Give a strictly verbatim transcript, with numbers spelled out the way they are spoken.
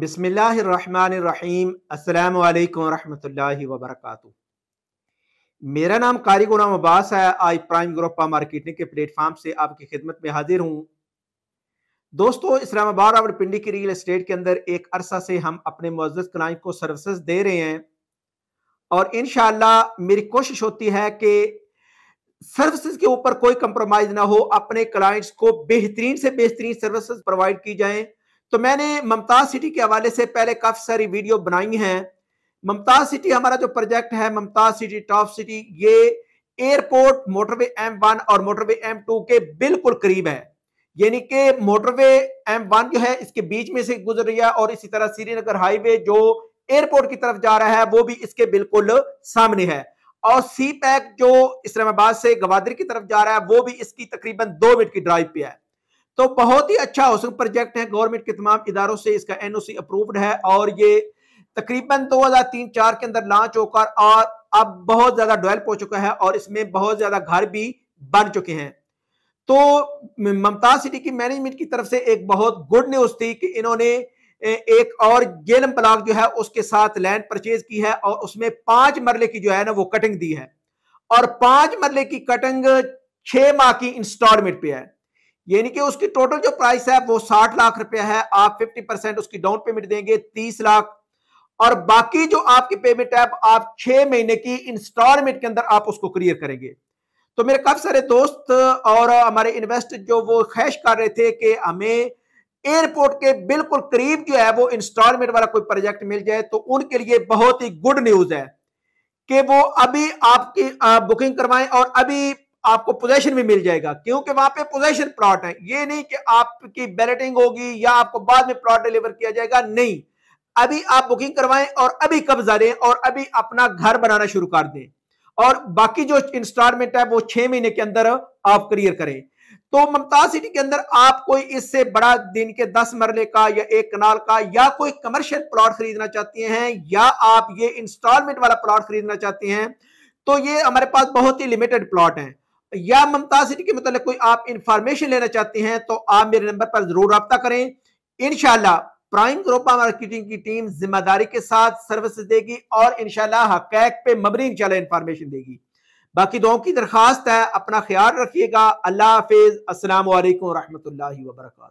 बिस्मिल्लाहिर्रहमानिर्रहीम, अस्सलामुअलैकुम वरहमतुल्लाहि वबरकातुहू। मेरा नाम कारी गुलाम अब्बास है। आज प्राइम ग्रुप मार्केटिंग के प्लेटफॉर्म से आपकी खिदमत में हाजिर हूँ। दोस्तों, इस्लामाबाद रावलपिंडी की रियल एस्टेट के अंदर एक अरसा से हम अपने मुअज़्ज़ज़ क्लाइंट को सर्विसेज दे रहे हैं और इंशाअल्लाह मेरी कोशिश होती है कि सर्विसेज के ऊपर कोई कंप्रोमाइज़ ना हो, अपने क्लाइंट्स को बेहतरीन से बेहतरीन सर्विसेज प्रोवाइड की जाएं। तो मैंने ममताज सिटी के हवाले से पहले काफ़ी सारी वीडियो बनाई हैं। ममताज सिटी हमारा जो प्रोजेक्ट है, ममताज सिटी टॉप सिटी, ये एयरपोर्ट, मोटरवे एम वन और मोटरवे एम टू के बिल्कुल करीब है। यानी कि मोटरवे एम वन जो है इसके बीच में से गुजर रही है और इसी तरह श्रीनगर हाईवे जो एयरपोर्ट की तरफ जा रहा है वो भी इसके बिल्कुल सामने है, और सी पैक जो इस्लामाबाद से गवादरी की तरफ जा रहा है वो भी इसकी तकरीबन दो मिनट की ड्राइव पे है। तो बहुत ही अच्छा हाउसिंग प्रोजेक्ट है। गवर्नमेंट के तमाम इदारों से इसका एनओसी अप्रूव्ड है और ये तकरीबन दो हज़ार तीन चार के अंदर लॉन्च होकर और अब बहुत ज़्यादा डेवलप हो चुका है और इसमें बहुत ज़्यादा घर भी बन चुके हैं। तो ममताज सिटी की मैनेजमेंट की तरफ से एक बहुत गुड न्यूज़ थी कि इन्होंने एक और जेलम ब्लॉक जो है उसके साथ लैंड परचेज की है और उसमें पाँच मरले की जो है ना वो कटिंग दी है, और पाँच मरले की कटिंग छः माह की इंस्टॉलमेंट पे है। यानी कि उसकी टोटल जो प्राइस है वो साठ लाख रुपया है। आप फिफ्टी परसेंट उसकी डाउन पेमेंट देंगे, तीस लाख, और बाकी जो आपकी पेमेंट है आप छः महीने की इंस्टॉलमेंट के अंदर आप उसको क्लियर करेंगे। तो मेरे काफ़ी सारे दोस्त और हमारे इन्वेस्टर जो वो ख्वाहिश कर रहे थे कि हमें एयरपोर्ट के बिल्कुल करीब जो है वो इंस्टॉलमेंट वाला कोई प्रोजेक्ट मिल जाए, तो उनके लिए बहुत ही गुड न्यूज़ है कि वो अभी आपकी बुकिंग करवाएं और अभी आपको पोजेशन भी मिल जाएगा, क्योंकि वहां पे पोजेशन प्लॉट है। ये नहीं कि आपकी बैलेटिंग होगी या आपको बाद में प्लॉट डिलीवर किया जाएगा, नहीं, अभी आप बुकिंग करवाएं और अभी कब्जा लें और अभी अपना घर बनाना शुरू कर दें, और बाकी जो इंस्टॉलमेंट है वो छह महीने के अंदर आप क्लियर करें। तो ममताज सिटी के अंदर आप कोई इससे बड़ा दिन के दस मरले का या एक कनाल का या कोई कमर्शियल प्लॉट खरीदना चाहते हैं या आप ये इंस्टॉलमेंट वाला प्लॉट खरीदना चाहते हैं, तो ये हमारे पास बहुत ही लिमिटेड प्लॉट हैं। या ममताज सिटी के मतलब कोई आप इंफॉर्मेशन लेना चाहते हैं तो आप मेरे नंबर पर जरूर रब्ता करें। इंशाल्लाह प्राइम ग्रुप मार्केटिंग की टीम जिम्मेदारी के साथ सर्विस देगी और इंशाल्लाह हकीकत पे मबनी इंशाल्लाह इंफॉर्मेशन देगी। बाकी दुआओं की दरख्वास्त है, अपना ख्याल रखिएगा। अल्लाह हाफिज़। अस्सलामु अलैकुम रहमतुल्लाहि व बरकातहू।